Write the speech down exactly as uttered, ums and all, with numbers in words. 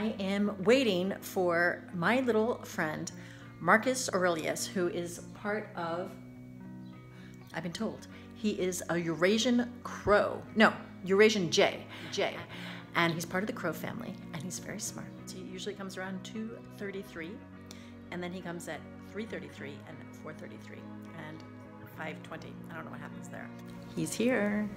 I am waiting for my little friend, Marcus Aurelius, who is part of, I've been told, he is a Eurasian crow. No, Eurasian Jay. Jay. And he's part of the crow family, and he's very smart. He usually comes around two thirty-three, and then he comes at three thirty-three and four thirty-three and five twenty. I don't know what happens there. He's here.